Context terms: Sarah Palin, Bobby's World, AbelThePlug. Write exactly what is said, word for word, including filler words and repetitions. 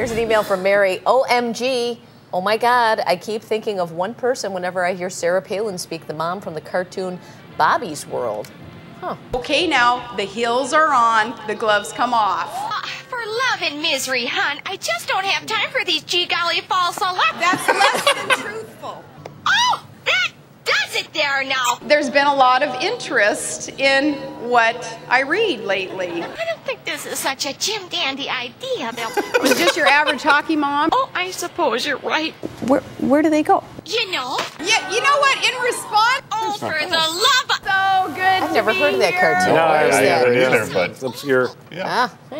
Here's an email from Mary. O M G. Oh my God, I keep thinking of one person whenever I hear Sarah Palin speak, the mom from the cartoon Bobby's World. Huh. Okay, now the heels are on, the gloves come off. Oh, for love and misery, hon, I just don't have time for these gee golly false alarms. That's less than truthful. Oh, that does it there now. There's been a lot of interest in what I read lately. I don't think this is such a Jim Dandy idea, Bill. Is this your average hockey mom? Oh, I suppose you're right. Where, where do they go? You know. Yeah, you know what? In response. Oh, for the love of. So good. I've never heard of that cartoon. No, I, I, I never did either, but it's obscure. Yeah. Ah.